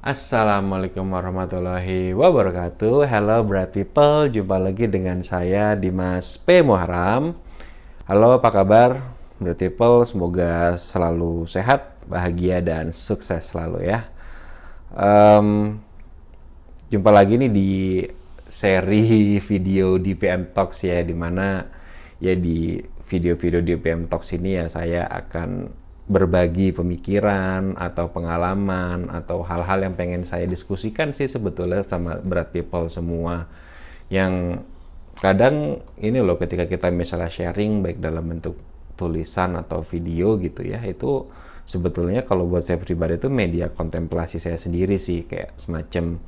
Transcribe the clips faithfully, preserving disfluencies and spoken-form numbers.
Assalamualaikum warahmatullahi wabarakatuh. Hello bright people, jumpa lagi dengan saya Dimas P. Muharam. Halo, apa kabar bright people? Semoga selalu sehat, bahagia, dan sukses selalu ya. um, Jumpa lagi nih di seri video D P M Talks ya, dimana ya di video-video D P M Talks ini ya saya akan berbagi pemikiran atau pengalaman atau hal-hal yang pengen saya diskusikan sih sebetulnya sama bright people semua, yang kadang ini loh ketika kita misalnya sharing baik dalam bentuk tulisan atau video gitu ya, itu sebetulnya kalau buat saya pribadi itu media kontemplasi saya sendiri sih, kayak semacam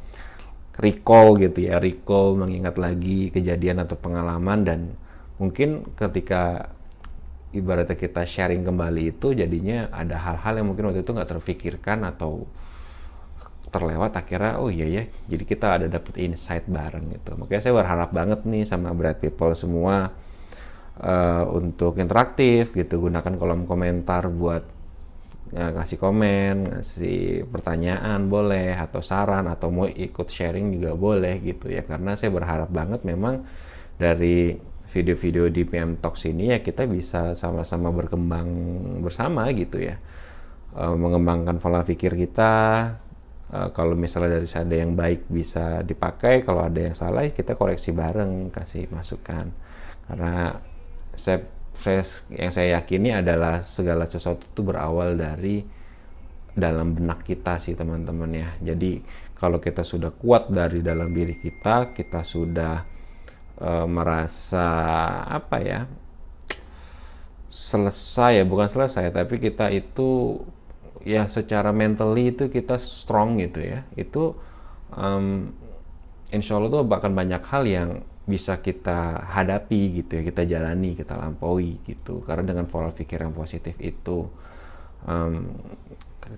recall gitu ya, recall mengingat lagi kejadian atau pengalaman, dan mungkin ketika ibaratnya kita sharing kembali itu jadinya ada hal-hal yang mungkin waktu itu nggak terpikirkan atau terlewat, akhirnya oh iya ya, jadi kita ada dapat insight bareng gitu. Makanya saya berharap banget nih sama bright people semua uh, untuk interaktif gitu, gunakan kolom komentar buat uh, ngasih komen, ngasih pertanyaan boleh, atau saran, atau mau ikut sharing juga boleh gitu ya, karena saya berharap banget memang dari video-video D P M Talks ini ya kita bisa sama-sama berkembang bersama gitu ya, e, mengembangkan pola pikir kita. E, kalau misalnya dari ada yang baik bisa dipakai, kalau ada yang salah kita koreksi bareng, kasih masukan, karena saya, saya yang saya yakini adalah segala sesuatu itu berawal dari dalam benak kita sih teman-teman ya. Jadi kalau kita sudah kuat dari dalam diri kita, kita sudah E, merasa apa ya, selesai ya, bukan selesai tapi kita itu ya secara mentally itu kita strong gitu ya, itu um, insya Allah tuh bahkan banyak hal yang bisa kita hadapi gitu ya, kita jalani, kita lampaui gitu, karena dengan pola pikir yang positif itu um,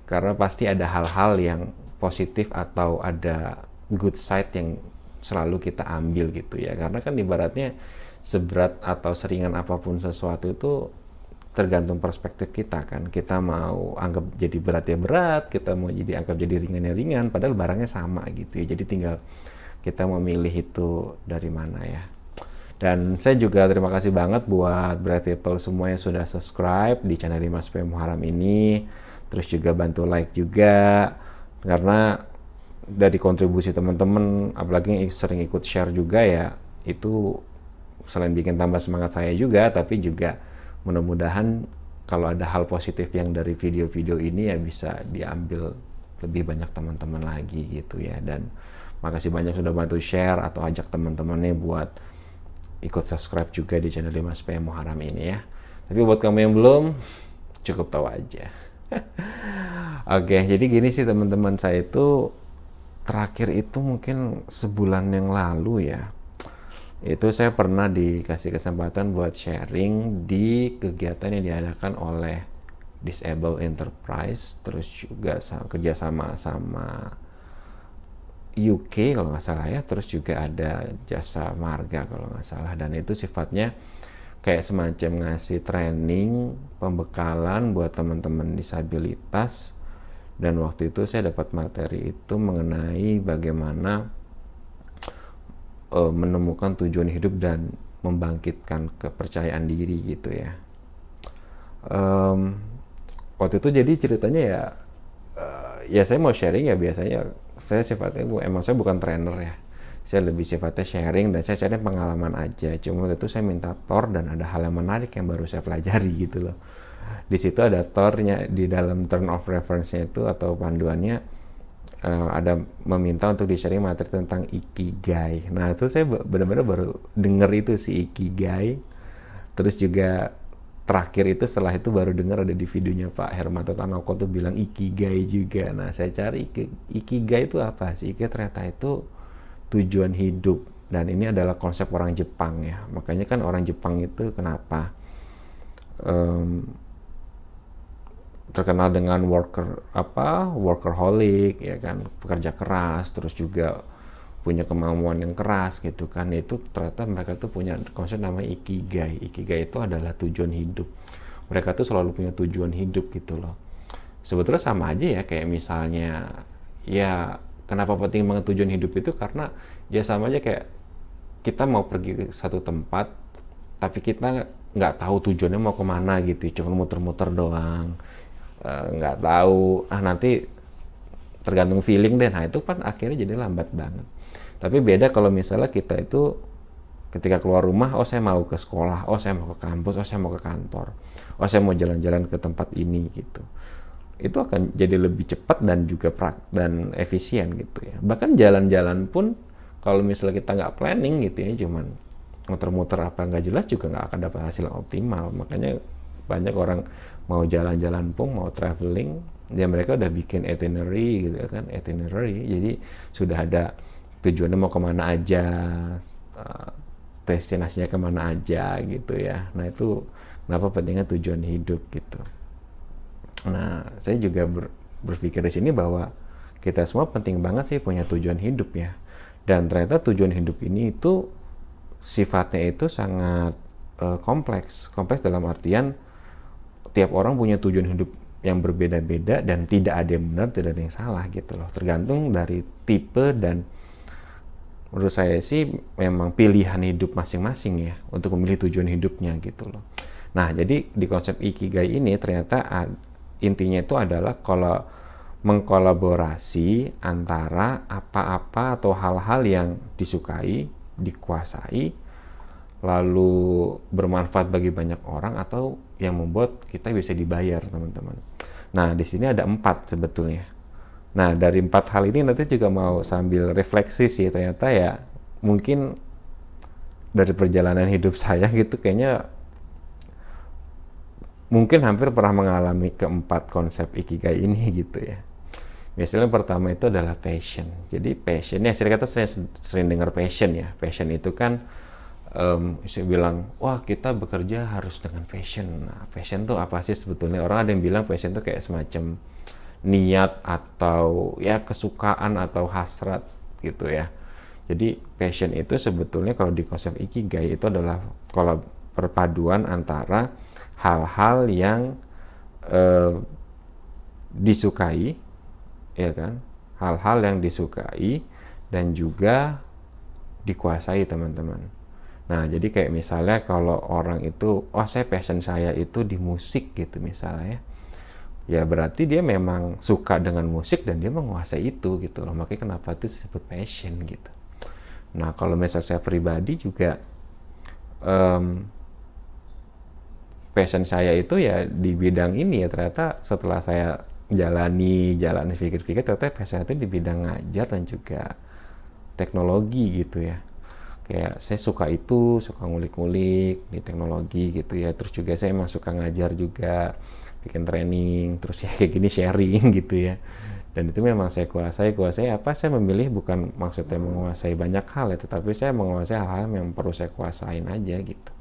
karena pasti ada hal-hal yang positif atau ada good side yang selalu kita ambil gitu ya, karena kan ibaratnya seberat atau seringan apapun sesuatu itu tergantung perspektif kita kan, kita mau anggap jadi berat ya berat, kita mau jadi anggap jadi ringan ya ringan, padahal barangnya sama gitu ya, jadi tinggal kita memilih itu dari mana ya. Dan saya juga terima kasih banget buat bright people semua yang sudah subscribe di channel Dimas P. Muharam ini, terus juga bantu like juga, karena dari kontribusi teman-teman apalagi yang sering ikut share juga ya, itu selain bikin tambah semangat saya juga, tapi juga mudah-mudahan kalau ada hal positif yang dari video-video ini ya bisa diambil lebih banyak teman-teman lagi gitu ya. Dan makasih banyak sudah bantu share atau ajak teman-temannya buat ikut subscribe juga di channel Dimas P. Muharam ini ya. Tapi buat kamu yang belum, cukup tahu aja. Oke, jadi gini sih teman-teman, saya itu terakhir itu mungkin sebulan yang lalu ya, itu saya pernah dikasih kesempatan buat sharing di kegiatan yang diadakan oleh Disable Enterprise, terus juga kerjasama sama U K kalau nggak salah ya, terus juga ada jasa marga kalau nggak salah, dan itu sifatnya kayak semacam ngasih training pembekalan buat teman-teman disabilitas. Dan waktu itu saya dapat materi itu mengenai bagaimana e, menemukan tujuan hidup dan membangkitkan kepercayaan diri gitu ya. Um, waktu itu jadi ceritanya ya, uh, ya saya mau sharing ya, biasanya saya sifatnya emang saya bukan trainer ya, saya lebih sifatnya sharing dan saya cari pengalaman aja. Cuma waktu itu saya minta tor dan ada hal yang menarik yang baru saya pelajari gitu loh. Di situ ada tornya, di dalam turn of reference-nya itu atau panduannya uh, ada meminta untuk di-sharing materi tentang ikigai. Nah itu saya benar-benar baru dengar itu si ikigai, terus juga terakhir itu setelah itu baru dengar ada di videonya Pak Hermanto Tanoko tuh bilang ikigai juga. Nah saya cari ikigai itu apa sih, ikigai ternyata itu tujuan hidup, dan ini adalah konsep orang Jepang ya, makanya kan orang Jepang itu kenapa Um, terkenal dengan worker apa workaholic ya kan, pekerja keras, terus juga punya kemampuan yang keras gitu kan, itu ternyata mereka tuh punya konsep namanya ikigai. Ikigai itu adalah tujuan hidup, mereka tuh selalu punya tujuan hidup gitu loh. Sebetulnya sama aja ya kayak misalnya ya kenapa penting banget tujuan hidup itu, karena ya sama aja kayak kita mau pergi ke satu tempat tapi kita nggak tahu tujuannya mau kemana gitu, cuma muter-muter doang, nggak tahu, ah nanti tergantung feeling deh. Nah itu kan akhirnya jadi lambat banget. Tapi beda kalau misalnya kita itu ketika keluar rumah, oh saya mau ke sekolah, oh saya mau ke kampus, oh saya mau ke kantor, oh saya mau jalan-jalan ke tempat ini gitu. Itu akan jadi lebih cepat dan juga prak dan efisien gitu ya. Bahkan jalan-jalan pun kalau misalnya kita nggak planning gitu ya, cuman muter-muter apa nggak jelas juga nggak akan dapat hasil yang optimal. Makanya banyak orang mau jalan-jalan pun, mau traveling, ya mereka udah bikin itinerary gitu kan, itinerary. Jadi sudah ada tujuannya mau kemana aja, destinasinya kemana aja gitu ya. Nah itu kenapa pentingnya tujuan hidup gitu. Nah saya juga ber, berpikir di sini bahwa kita semua penting banget sih punya tujuan hidup ya. Dan ternyata tujuan hidup ini itu sifatnya itu sangat uh, kompleks. Kompleks dalam artian tiap orang punya tujuan hidup yang berbeda-beda dan tidak ada yang benar, tidak ada yang salah gitu loh. Tergantung dari tipe dan menurut saya sih memang pilihan hidup masing-masing ya untuk memilih tujuan hidupnya gitu loh. Nah jadi di konsep ikigai ini ternyata intinya itu adalah kalau mengkolaborasi antara apa-apa atau hal-hal yang disukai, dikuasai, lalu bermanfaat bagi banyak orang atau yang membuat kita bisa dibayar teman-teman. Nah di sini ada empat sebetulnya. Nah, dari empat hal ini nanti juga mau sambil refleksi sih, ternyata ya mungkin dari perjalanan hidup saya gitu kayaknya mungkin hampir pernah mengalami keempat konsep ikigai ini gitu ya. Misalnya pertama itu adalah passion. Jadi passionnya, sering kata saya sering dengar passion ya. Passion itu kan um, saya bilang, wah kita bekerja harus dengan passion. Nah, passion tuh apa sih sebetulnya? Orang ada yang bilang passion tuh kayak semacam niat atau ya kesukaan atau hasrat gitu ya. Jadi passion itu sebetulnya kalau di konsep ikigai itu adalah kalau perpaduan antara hal-hal yang eh, disukai ya kan, hal-hal yang disukai dan juga dikuasai teman-teman. Nah jadi kayak misalnya kalau orang itu, oh saya passion saya itu di musik gitu misalnya ya, ya berarti dia memang suka dengan musik dan dia menguasai itu gitu loh. Makanya kenapa itu disebut passion gitu. Nah kalau misalnya saya pribadi juga um, passion saya itu ya di bidang ini ya, ternyata setelah saya jalani jalani pikir-pikir ternyata passion itu di bidang ngajar dan juga teknologi gitu ya. Kayak saya suka itu, suka ngulik-ngulik di teknologi gitu ya. Terus juga saya emang suka ngajar juga, bikin training, terus ya kayak gini sharing gitu ya. Dan itu memang saya kuasai, kuasai apa saya memilih bukan maksudnya menguasai banyak hal ya, tetapi saya menguasai hal-hal yang perlu saya kuasain aja gitu.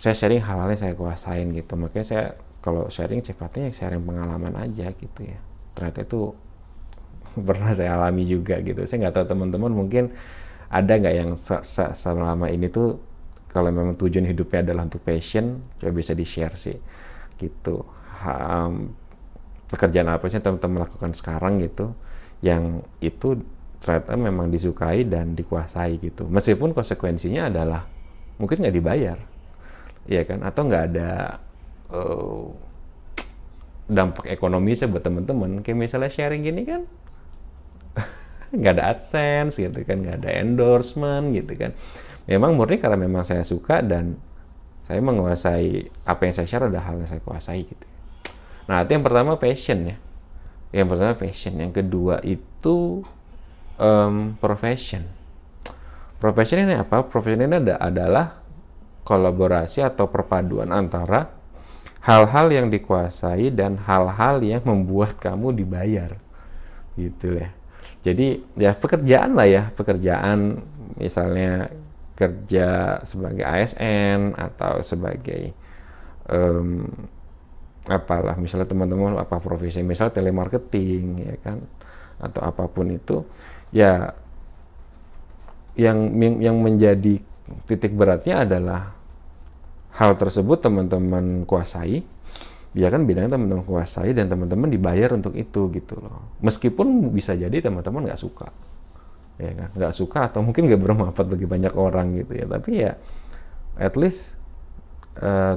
Saya sharing hal-hal yang saya kuasain gitu, makanya saya kalau sharing sifatnya sharing pengalaman aja gitu ya. Ternyata itu pernah saya alami juga gitu. Saya nggak tahu teman-teman mungkin ada nggak yang selama ini tuh kalau memang tujuan hidupnya adalah untuk passion, coba bisa di-share sih gitu. Um, pekerjaan apa sih teman-teman lakukan sekarang gitu yang itu ternyata memang disukai dan dikuasai gitu, meskipun konsekuensinya adalah mungkin nggak dibayar ya kan, atau nggak ada uh, dampak ekonomisnya buat teman-teman. Kayak misalnya sharing gini kan nggak ada AdSense gitu kan, nggak ada endorsement gitu kan, memang murni karena memang saya suka dan saya menguasai apa yang saya share ada hal yang saya kuasai gitu. Nah itu yang pertama passion ya. Yang pertama passion. Yang kedua itu um, profession. Profession ini apa? Profession ini ada, adalah kolaborasi atau perpaduan antara hal-hal yang dikuasai dan hal-hal yang membuat kamu dibayar gitu ya. Jadi ya pekerjaan lah ya, pekerjaan misalnya kerja sebagai A S N atau sebagai um, apalah misalnya teman-teman apa profesi misalnya telemarketing ya kan, atau apapun itu ya, yang yang menjadi titik beratnya adalah hal tersebut teman-teman kuasai ya kan bidangnya teman-teman kuasai dan teman-teman dibayar untuk itu gitu loh. Meskipun bisa jadi teman-teman nggak suka, ya kan, nggak suka atau mungkin nggak bermanfaat bagi banyak orang gitu ya. Tapi ya at least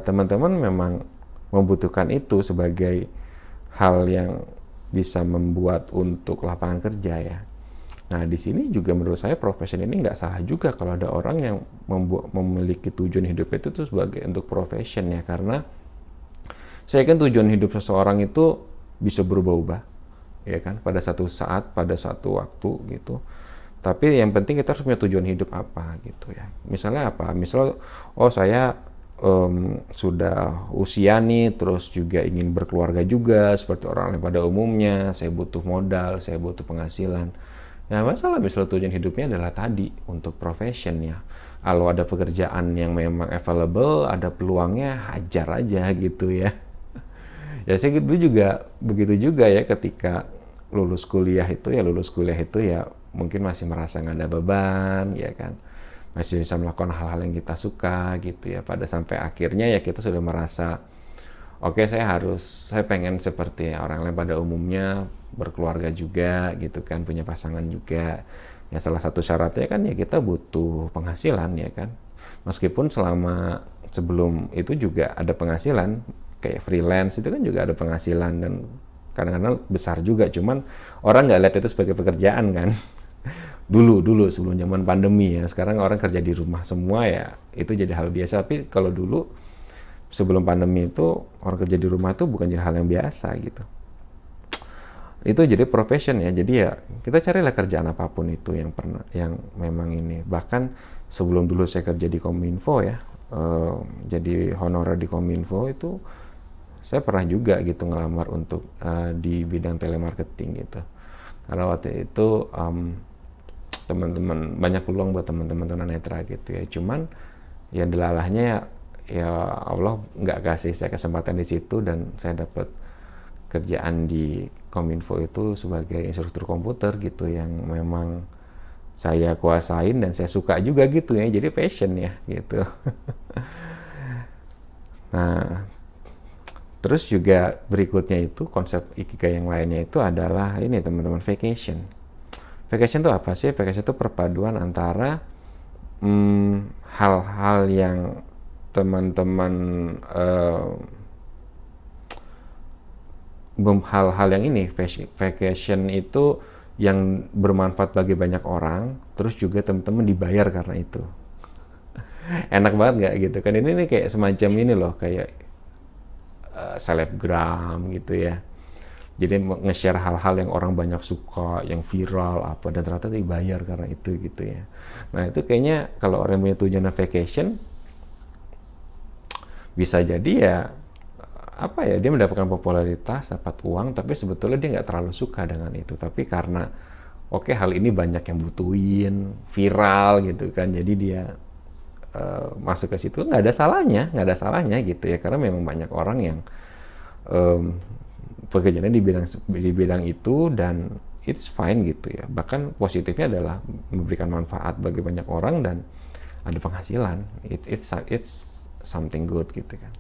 teman-teman uh, memang membutuhkan itu sebagai hal yang bisa membuat untuk lapangan kerja ya. Nah, di sini juga menurut saya profesi ini nggak salah juga kalau ada orang yang memiliki tujuan hidup itu tuh sebagai untuk profesi ya, karena saya kan tujuan hidup seseorang itu bisa berubah-ubah ya kan, pada satu saat, pada satu waktu gitu. Tapi yang penting kita harus punya tujuan hidup apa gitu ya. Misalnya apa? Misal oh saya um, sudah usia nih, terus juga ingin berkeluarga juga seperti orang lain pada umumnya, saya butuh modal, saya butuh penghasilan. Nah, masalah misalnya tujuan hidupnya adalah tadi untuk profession ya. Kalau ada pekerjaan yang memang available, ada peluangnya, hajar aja gitu ya. Ya saya dulu juga begitu juga ya, ketika lulus kuliah itu ya lulus kuliah itu ya mungkin masih merasa nggak ada beban ya kan. Masih bisa melakukan hal-hal yang kita suka gitu ya. Pada sampai akhirnya ya kita sudah merasa oke, okay, saya harus, saya pengen seperti orang lain pada umumnya, berkeluarga juga gitu kan, punya pasangan juga. Ya salah satu syaratnya kan ya kita butuh penghasilan ya kan. Meskipun selama sebelum itu juga ada penghasilan, kayak freelance itu kan juga ada penghasilan dan kadang-kadang besar juga. Cuman orang nggak lihat itu sebagai pekerjaan kan. Dulu, dulu sebelum zaman pandemi ya, sekarang orang kerja di rumah semua ya, itu jadi hal biasa. Tapi kalau dulu, sebelum pandemi itu orang kerja di rumah itu bukan jadi hal yang biasa gitu. Itu jadi profession ya. Jadi ya kita carilah kerjaan apapun itu yang pernah, yang memang ini. Bahkan sebelum dulu saya kerja di Kominfo ya, eh, jadi honorer di Kominfo itu saya pernah juga gitu ngelamar untuk eh, di bidang telemarketing gitu. Karena waktu itu um, teman-teman banyak peluang buat teman-teman tunanetra gitu ya. Cuman yang dilalahnya ya, ya Allah nggak kasih saya kesempatan di situ dan saya dapat kerjaan di Kominfo itu sebagai instruktur komputer gitu yang memang saya kuasain dan saya suka juga gitu ya, jadi passion ya gitu. Nah, terus juga berikutnya itu konsep ikigai yang lainnya itu adalah ini teman-teman, vacation. Vacation itu apa sih? Vacation itu perpaduan antara hmm, hal-hal yang teman-teman uh, hal-hal yang ini, vacation itu yang bermanfaat bagi banyak orang, terus juga teman-teman dibayar karena itu. Enak banget nggak gitu kan? Ini nih kayak semacam ini loh, kayak uh, selebgram gitu ya. Jadi nge-share hal-hal yang orang banyak suka, yang viral apa, dan ternyata dibayar karena itu gitu ya. Nah itu kayaknya kalau orang punya tujuan vacation, bisa jadi ya apa ya, dia mendapatkan popularitas, dapat uang, tapi sebetulnya dia nggak terlalu suka dengan itu. Tapi karena oke okay, hal ini banyak yang butuhin, viral gitu kan, jadi dia uh, masuk ke situ. Nggak ada salahnya, nggak ada salahnya gitu ya, karena memang banyak orang yang um, pekerjaannya di bidang di bidang itu dan it's fine gitu ya. Bahkan positifnya adalah memberikan manfaat bagi banyak orang dan ada penghasilan. It, it's it's something good gitu kan.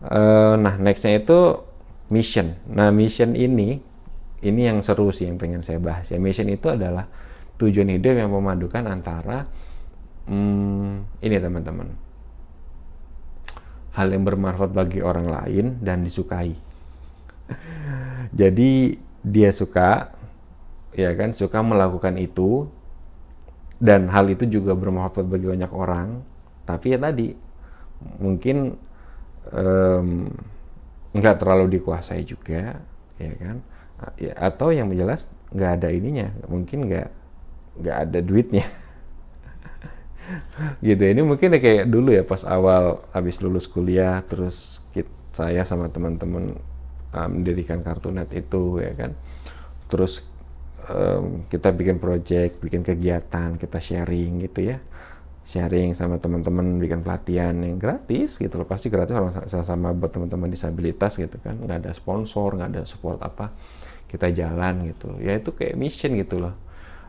Uh, nah nextnya itu mission. Nah mission ini ini yang seru sih yang pengen saya bahas ya. Mission itu adalah tujuan hidup yang memadukan antara hmm, ini teman-teman, hal yang bermanfaat bagi orang lain dan disukai. Jadi dia suka ya kan, suka melakukan itu dan hal itu juga bermanfaat bagi banyak orang. Tapi ya tadi mungkin nggak um, terlalu dikuasai juga ya kan, ya, atau yang jelas nggak ada ininya, mungkin nggak nggak ada duitnya gitu. Ini mungkin kayak dulu ya pas awal habis lulus kuliah, terus kita, saya sama teman-teman um, mendirikan Kartunet itu ya kan, terus um, kita bikin project, bikin kegiatan, kita sharing gitu ya, sharing sama teman-teman, bikin pelatihan yang gratis gitu loh, pasti gratis sama-sama buat teman-teman disabilitas gitu kan, nggak ada sponsor, nggak ada support apa, kita jalan gitu, ya itu kayak mission gitu loh.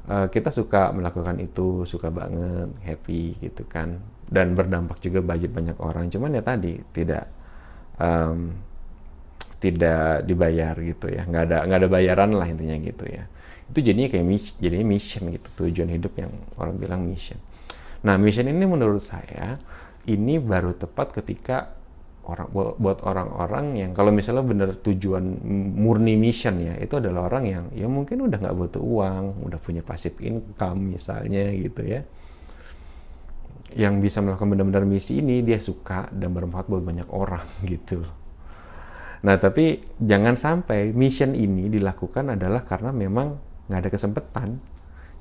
Uh, kita suka melakukan itu, suka banget, happy gitu kan, dan berdampak juga bagi banyak orang. Cuman ya tadi tidak um, tidak dibayar gitu ya, nggak ada nggak ada bayaran lah intinya gitu ya. Itu jadinya kayak jadinya mission gitu, tujuan hidup yang orang bilang mission. Nah, mission ini menurut saya ini baru tepat ketika orang buat orang-orang yang kalau misalnya bener tujuan murni mission ya, itu adalah orang yang ya mungkin udah nggak butuh uang, udah punya passive income misalnya gitu ya, yang bisa melakukan benar-benar misi ini, dia suka dan bermanfaat buat banyak orang gitu. Nah, tapi jangan sampai mission ini dilakukan adalah karena memang nggak ada kesempatan.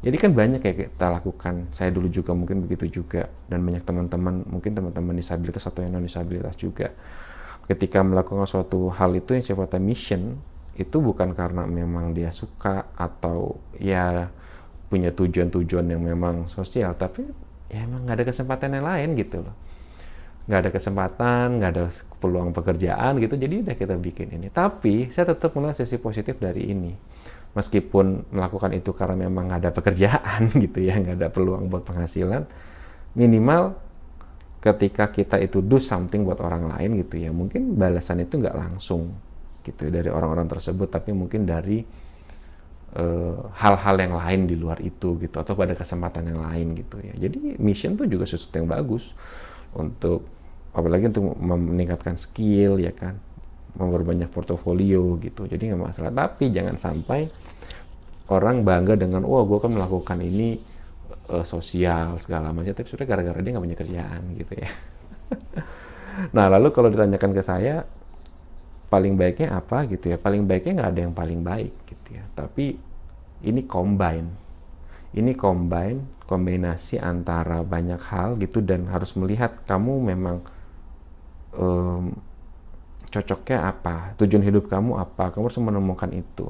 Jadi kan banyak ya kita lakukan, saya dulu juga mungkin begitu juga, dan banyak teman-teman, mungkin teman-teman disabilitas atau yang non-disabilitas juga. Ketika melakukan suatu hal itu yang sifatnya mission, itu bukan karena memang dia suka atau ya punya tujuan-tujuan yang memang sosial, tapi ya emang nggak ada kesempatan yang lain gitu loh. Nggak ada kesempatan, nggak ada peluang pekerjaan gitu, jadi udah kita bikin ini. Tapi saya tetap melihat sisi positif dari ini. Meskipun melakukan itu karena memang nggak ada pekerjaan gitu ya, nggak ada peluang buat penghasilan, minimal ketika kita itu do something buat orang lain gitu ya, mungkin balasan itu nggak langsung gitu dari orang-orang tersebut, tapi mungkin dari hal-hal uh, yang lain di luar itu gitu, atau pada kesempatan yang lain gitu ya. Jadi mission tuh juga sesuatu yang bagus untuk, apalagi untuk meningkatkan skill ya kan, memperbanyak portofolio gitu, jadi nggak masalah. Tapi jangan sampai orang bangga dengan, wah gue kan melakukan ini uh, sosial segala macam, tapi sudah gara-gara dia nggak punya kerjaan gitu ya. Nah, lalu kalau ditanyakan ke saya paling baiknya apa gitu ya, paling baiknya nggak ada yang paling baik gitu ya, tapi ini combine ini combine kombinasi antara banyak hal gitu, dan harus melihat kamu memang um, cocoknya apa, tujuan hidup kamu apa, kamu harus menemukan itu.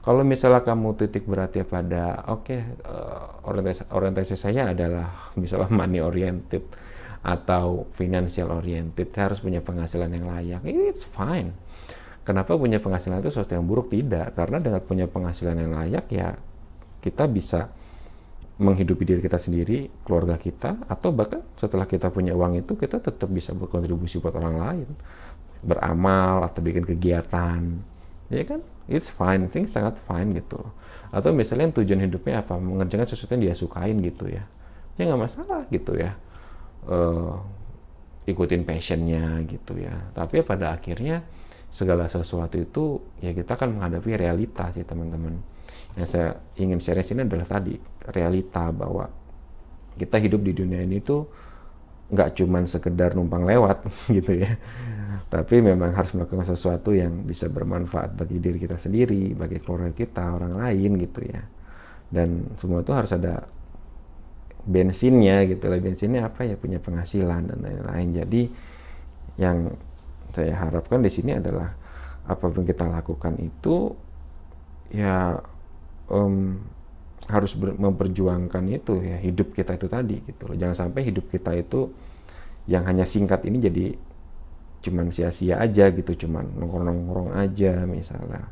Kalau misalnya kamu titik beratnya pada, oke, okay, uh, orientasi, orientasi saya adalah misalnya money oriented atau financial oriented, saya harus punya penghasilan yang layak, it's fine. Kenapa punya penghasilan itu sesuatu yang buruk? Tidak, karena dengan punya penghasilan yang layak ya kita bisa menghidupi diri kita sendiri, keluarga kita, atau bahkan setelah kita punya uang itu kita tetap bisa berkontribusi buat orang lain, beramal atau bikin kegiatan, ya kan? It's fine, things sangat fine gitu loh. Atau misalnya tujuan hidupnya apa? Mengerjakan sesuatu yang dia sukain gitu ya, ya nggak masalah gitu ya. Uh, ikutin passionnya gitu ya. Tapi pada akhirnya segala sesuatu itu ya kita akan menghadapi realita sih teman-teman. Yang saya ingin share sini adalah tadi realita bahwa kita hidup di dunia ini tuh nggak cuman sekedar numpang lewat gitu ya, tapi memang harus melakukan sesuatu yang bisa bermanfaat bagi diri kita sendiri, bagi keluarga kita, orang lain gitu ya. Dan semua itu harus ada bensinnya gitu lah. Bensinnya apa ya? Punya penghasilan dan lain-lain. Jadi yang saya harapkan di sini adalah apapun kita lakukan itu ya um, harus memperjuangkan itu ya, hidup kita itu tadi gitu loh. Jangan sampai hidup kita itu yang hanya singkat ini jadi cuman sia-sia aja gitu, cuman nongkrong-nongkrong aja misalnya.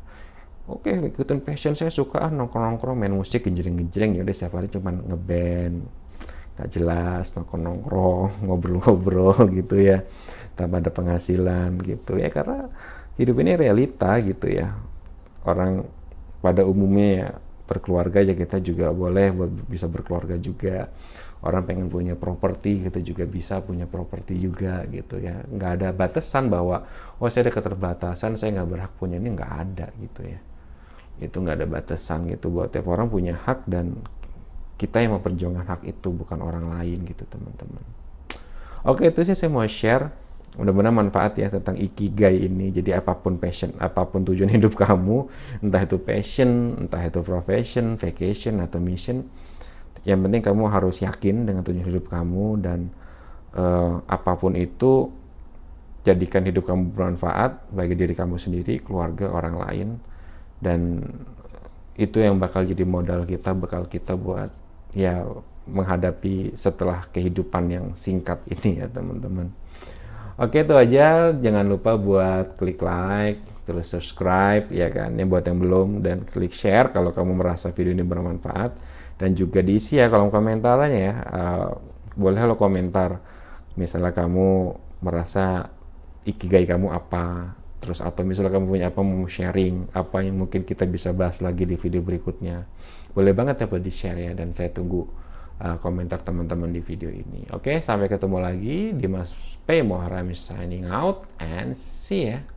Oke, ikutin passion saya, suka nongkrong-nongkrong, main musik, ngejreng-ngejreng, ya udah setiap hari cuman ngeband, gak jelas, nongkrong-nongkrong, ngobrol-ngobrol gitu ya, tanpa ada penghasilan gitu ya, karena hidup ini realita gitu ya. Orang pada umumnya ya berkeluarga ya, kita juga boleh bisa berkeluarga juga. Orang pengen punya properti, kita juga bisa punya properti juga gitu ya. Nggak ada batasan bahwa oh saya ada keterbatasan, saya nggak berhak punya ini, nggak ada gitu ya. Itu nggak ada batasan gitu, buat tiap orang punya hak dan kita yang memperjuangkan hak itu, bukan orang lain gitu teman-teman. Oke, itu sih saya mau share. Mudah-mudahan manfaat ya tentang ikigai ini. Jadi apapun passion, apapun tujuan hidup kamu, entah itu passion, entah itu profession, vacation, atau mission, yang penting kamu harus yakin dengan tujuan hidup kamu, dan uh, apapun itu, jadikan hidup kamu bermanfaat bagi diri kamu sendiri, keluarga, orang lain, dan itu yang bakal jadi modal kita, bakal kita buat ya menghadapi setelah kehidupan yang singkat ini ya teman-teman. Oke, itu aja. Jangan lupa buat klik like, terus subscribe, ya kan? Yang buat yang belum, dan klik share kalau kamu merasa video ini bermanfaat. Dan juga diisi ya kolom komentarnya ya. Uh, boleh lo komentar. Misalnya kamu merasa ikigai kamu apa, terus atau misalnya kamu punya apa, mau sharing apa yang mungkin kita bisa bahas lagi di video berikutnya, boleh banget ya buat di-share ya, dan saya tunggu uh, komentar teman-teman di video ini. Oke, sampai ketemu lagi. Dimas P Muharam signing out and see ya.